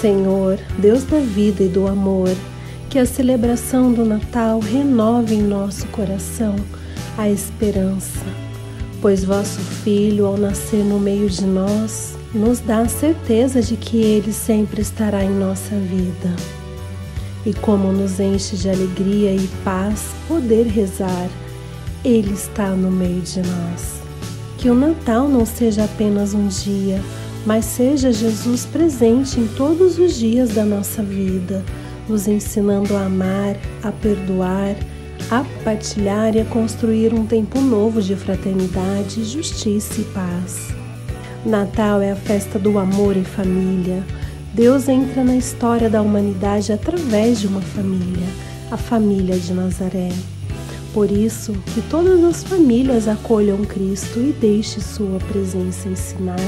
Senhor, Deus da vida e do amor, que a celebração do Natal renove em nosso coração a esperança, pois vosso Filho, ao nascer no meio de nós, nos dá a certeza de que Ele sempre estará em nossa vida. E como nos enche de alegria e paz poder rezar, Ele está no meio de nós. Que o Natal não seja apenas um dia, mas seja Jesus presente em todos os dias da nossa vida, nos ensinando a amar, a perdoar, a partilhar e a construir um tempo novo de fraternidade, justiça e paz. Natal é a festa do amor em família. Deus entra na história da humanidade através de uma família, a família de Nazaré. Por isso, que todas as famílias acolham Cristo e deixem sua presença ensinar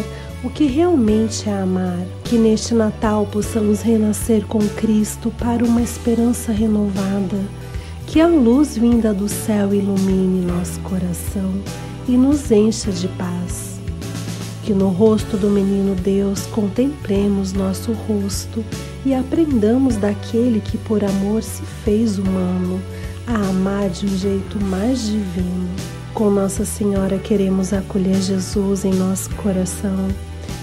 o que realmente é amar. Que neste Natal possamos renascer com Cristo para uma esperança renovada. Que a luz vinda do céu ilumine nosso coração e nos encha de paz. Que no rosto do menino Deus contemplemos nosso rosto e aprendamos daquele que por amor se fez humano, a amar de um jeito mais divino. Com Nossa Senhora queremos acolher Jesus em nosso coração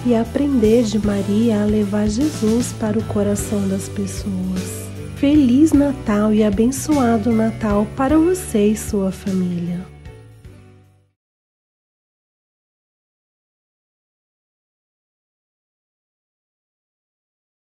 e aprender de Maria a levar Jesus para o coração das pessoas. Feliz Natal e abençoado Natal para você e sua família.